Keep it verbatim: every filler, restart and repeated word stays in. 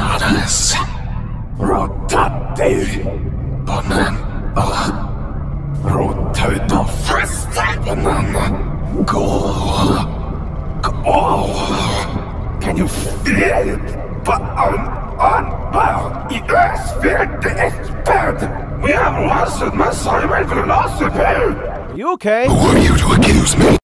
Bananas Rotate. Banana Rotate the first time. Banana Go Go. Can you feel it? But on on bound. It is feared the expert. We have lost my assignment for the last. Are you okay? Who are you to accuse me?